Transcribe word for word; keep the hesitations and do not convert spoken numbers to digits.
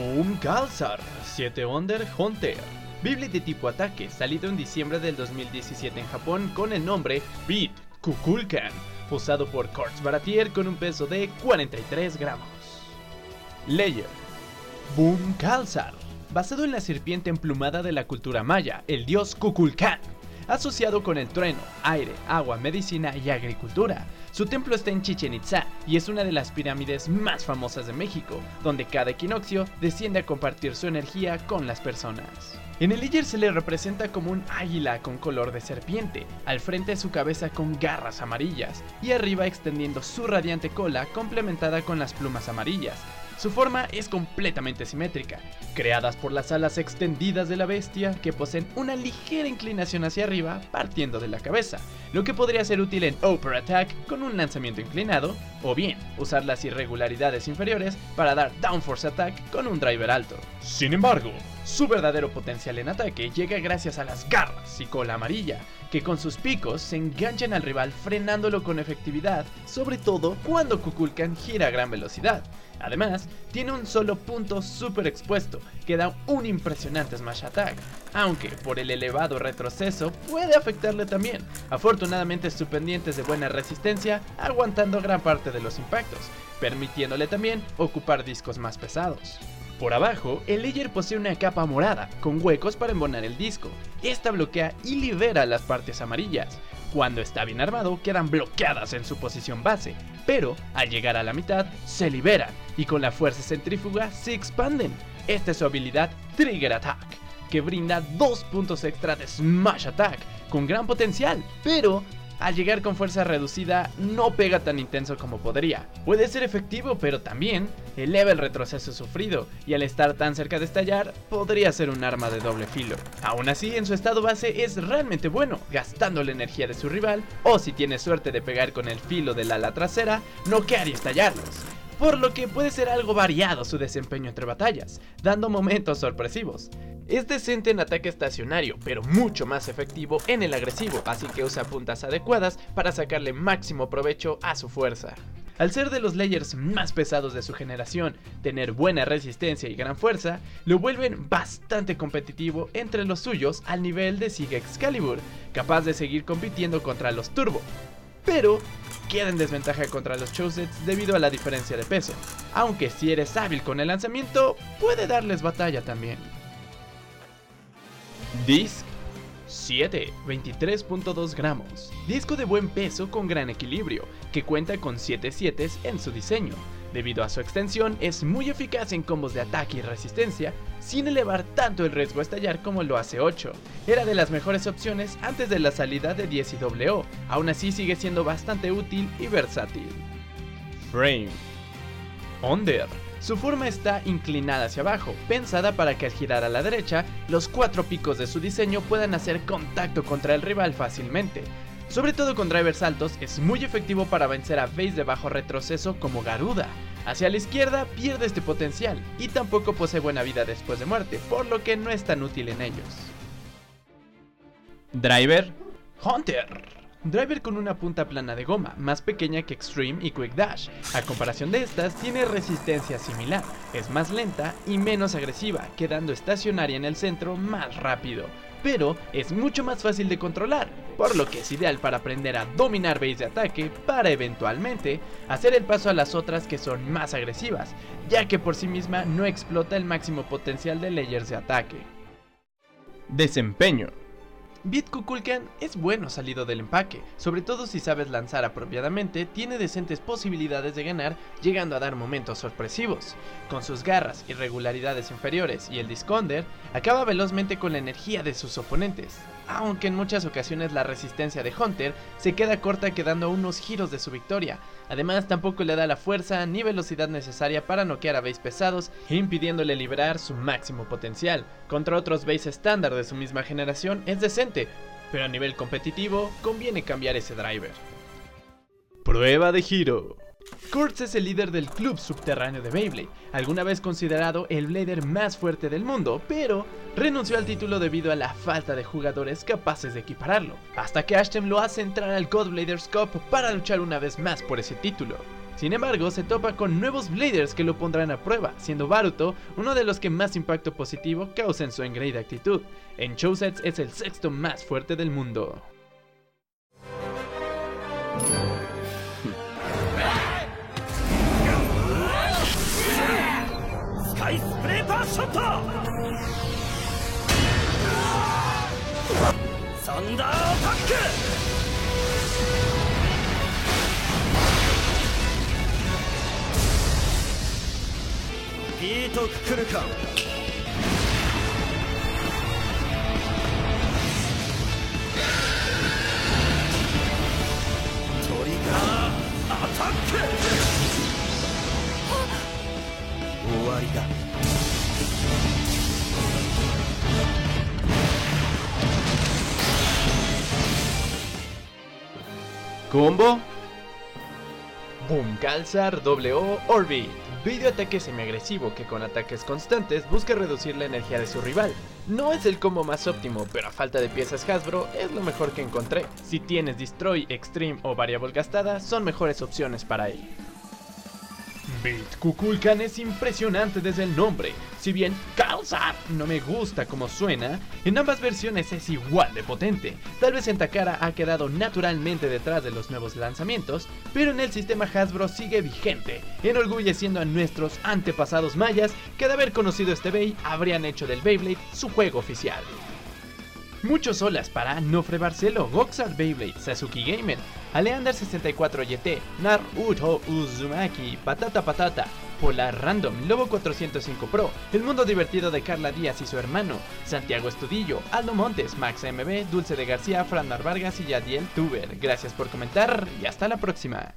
Boom Khalzar, siete Under Hunter, Beyblade de tipo ataque, salido en diciembre del dos mil diecisiete en Japón con el nombre Beat Kukulcan, usado por Kurtz Barathier con un peso de cuarenta y tres gramos. Layer Boom Khalzar, basado en la serpiente emplumada de la cultura maya, el dios Kukulcan. Asociado con el trueno, aire, agua, medicina y agricultura. Su templo está en Chichen Itza y es una de las pirámides más famosas de México, donde cada equinoccio desciende a compartir su energía con las personas. En el layer se le representa como un águila con color de serpiente, al frente de su cabeza con garras amarillas y arriba extendiendo su radiante cola complementada con las plumas amarillas. Su forma es completamente simétrica, creadas por las alas extendidas de la bestia que poseen una ligera inclinación hacia arriba partiendo de la cabeza, lo que podría ser útil en Upper Attack con un lanzamiento inclinado, o bien usar las irregularidades inferiores para dar Downforce Attack con un driver alto. Sin embargo, su verdadero potencial en ataque llega gracias a las garras y cola amarilla, que con sus picos se enganchan al rival frenándolo con efectividad, sobre todo cuando Kukulcan gira a gran velocidad. Además, tiene un solo punto super expuesto que da un impresionante Smash Attack, aunque por el elevado retroceso puede afectarle también. Afortunadamente su pendiente es de buena resistencia, aguantando gran parte de los impactos, permitiéndole también ocupar discos más pesados. Por abajo, el layer posee una capa morada, con huecos para embonar el disco. Esta bloquea y libera las partes amarillas. Cuando está bien armado, quedan bloqueadas en su posición base, pero al llegar a la mitad, se liberan, y con la fuerza centrífuga se expanden. Esta es su habilidad Trigger Attack, que brinda dos puntos extra de Smash Attack, con gran potencial, pero al llegar con fuerza reducida no pega tan intenso como podría. Puede ser efectivo, pero también eleva el retroceso sufrido, y al estar tan cerca de estallar, podría ser un arma de doble filo. Aún así, en su estado base es realmente bueno, gastando la energía de su rival, o si tiene suerte de pegar con el filo del ala trasera, noquear y estallarlos. Por lo que puede ser algo variado su desempeño entre batallas, dando momentos sorpresivos. Es decente en ataque estacionario, pero mucho más efectivo en el agresivo, así que usa puntas adecuadas para sacarle máximo provecho a su fuerza. Al ser de los layers más pesados de su generación, tener buena resistencia y gran fuerza, lo vuelven bastante competitivo entre los suyos al nivel de Sieg Excalibur, capaz de seguir compitiendo contra los Turbo, pero queda en desventaja contra los Chosets debido a la diferencia de peso, aunque si eres hábil con el lanzamiento, puede darles batalla también. Disc siete, veintitrés punto dos gramos. Disco de buen peso con gran equilibrio, que cuenta con siete sietes en su diseño. Debido a su extensión, es muy eficaz en combos de ataque y resistencia, sin elevar tanto el riesgo a estallar como lo hace ocho. Era de las mejores opciones antes de la salida de diez y doble O, aún así sigue siendo bastante útil y versátil. Frame Under. Su forma está inclinada hacia abajo, pensada para que al girar a la derecha, los cuatro picos de su diseño puedan hacer contacto contra el rival fácilmente. Sobre todo con drivers altos, es muy efectivo para vencer a Bays de bajo retroceso como Garuda. Hacia la izquierda pierde este potencial, y tampoco posee buena vida después de muerte, por lo que no es tan útil en ellos. Driver Hunter. Driver con una punta plana de goma, más pequeña que Extreme y Quick Dash. A comparación de estas, tiene resistencia similar, es más lenta y menos agresiva, quedando estacionaria en el centro más rápido, pero es mucho más fácil de controlar, por lo que es ideal para aprender a dominar bases de ataque para eventualmente hacer el paso a las otras que son más agresivas, ya que por sí misma no explota el máximo potencial de layers de ataque. Desempeño. Beat Kukulcan es bueno salido del empaque, sobre todo si sabes lanzar apropiadamente, tiene decentes posibilidades de ganar, llegando a dar momentos sorpresivos. Con sus garras, irregularidades inferiores y el Disconder, acaba velozmente con la energía de sus oponentes, aunque en muchas ocasiones la resistencia de Hunter se queda corta quedando unos giros de su victoria. Además, tampoco le da la fuerza ni velocidad necesaria para noquear a bases pesados, impidiéndole liberar su máximo potencial. Contra otros bases estándar de su misma generación es decente, pero a nivel competitivo conviene cambiar ese driver. Prueba de giro. Kurtz es el líder del club subterráneo de Beyblade, alguna vez considerado el blader más fuerte del mundo, pero renunció al título debido a la falta de jugadores capaces de equipararlo, hasta que Ashton lo hace entrar al God Bladers Cup para luchar una vez más por ese título. Sin embargo, se topa con nuevos Bladers que lo pondrán a prueba, siendo Baruto uno de los que más impacto positivo causa en su engreída actitud. En Chosets es el sexto más fuerte del mundo. Thunder Attack! Beat Kukulcan. Trigger Attack.終わりだ. Combo. Boom Khalzar W Orbit. Video ataque semiagresivo que con ataques constantes busca reducir la energía de su rival. No es el combo más óptimo, pero a falta de piezas Hasbro es lo mejor que encontré. Si tienes Destroy, Extreme o Variable gastada, son mejores opciones para él. Beat Kukulcan es impresionante desde el nombre. Si bien Khalzar no me gusta como suena, en ambas versiones es igual de potente. Tal vez en Takara ha quedado naturalmente detrás de los nuevos lanzamientos, pero en el sistema Hasbro sigue vigente, enorgulleciendo a nuestros antepasados mayas que de haber conocido este Bey habrían hecho del Beyblade su juego oficial. Muchos olas para Nofre Barceló, Goxar Beyblade, Sasuke Gamer, Aleander sesenta y cuatro Y T, Nar Uto Uzumaki, Patata Patata, Polar Random, Lobo cuatrocientos cinco Pro, El Mundo Divertido de Carla Díaz y su hermano, Santiago Estudillo, Aldo Montes, Max M B, Dulce de García, Fran Mar Vargas y Yadiel Tuber. Gracias por comentar y hasta la próxima.